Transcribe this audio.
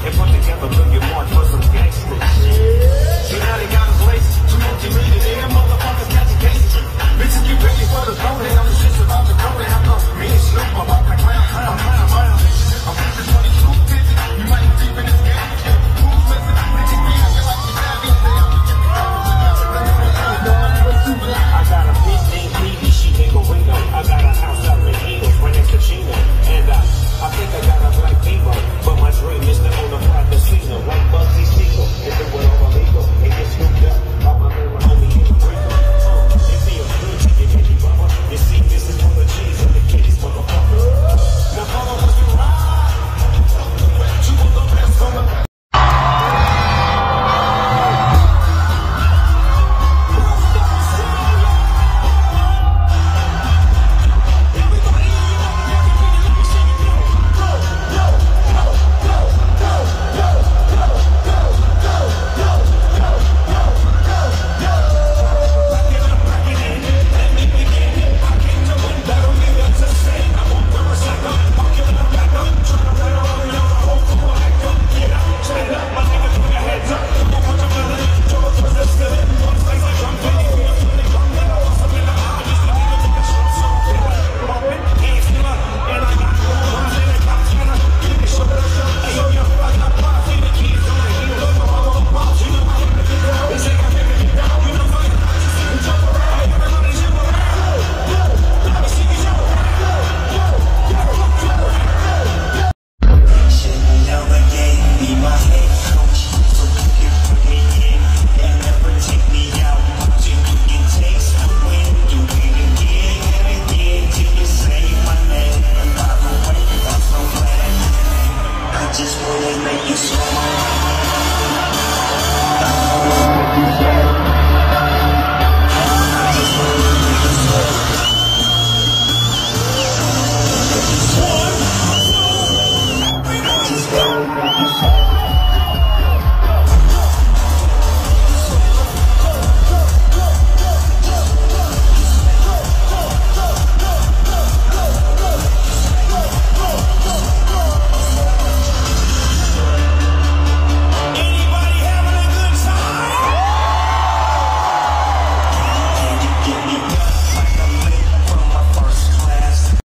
and put together a $1 million march for some gangster shit. So now they got us laced, $2 multi-millionaire motherfuckers catching cases. Bitches get ready for the throne, they know the shit's about to go. They have no me and Snoop, I'm about to clown. I'm with the 2250, you might be in this game. Who's with it? Bitches be acting like you have me. I got a bitch named Petey, she in Marino. I got a house out in Eagles, running Kachina. And I think I got a black Bebo, but my dream is to own a private casino. Like Bugsy Siegel, and do it all illegal. And get scooped up by my little homie in the window. It be a good chicken, baby mama. You see, this is for the cheese and the kitties, motherfucker. Now follow us to ride. You want the best from the... Just wanna make you smile.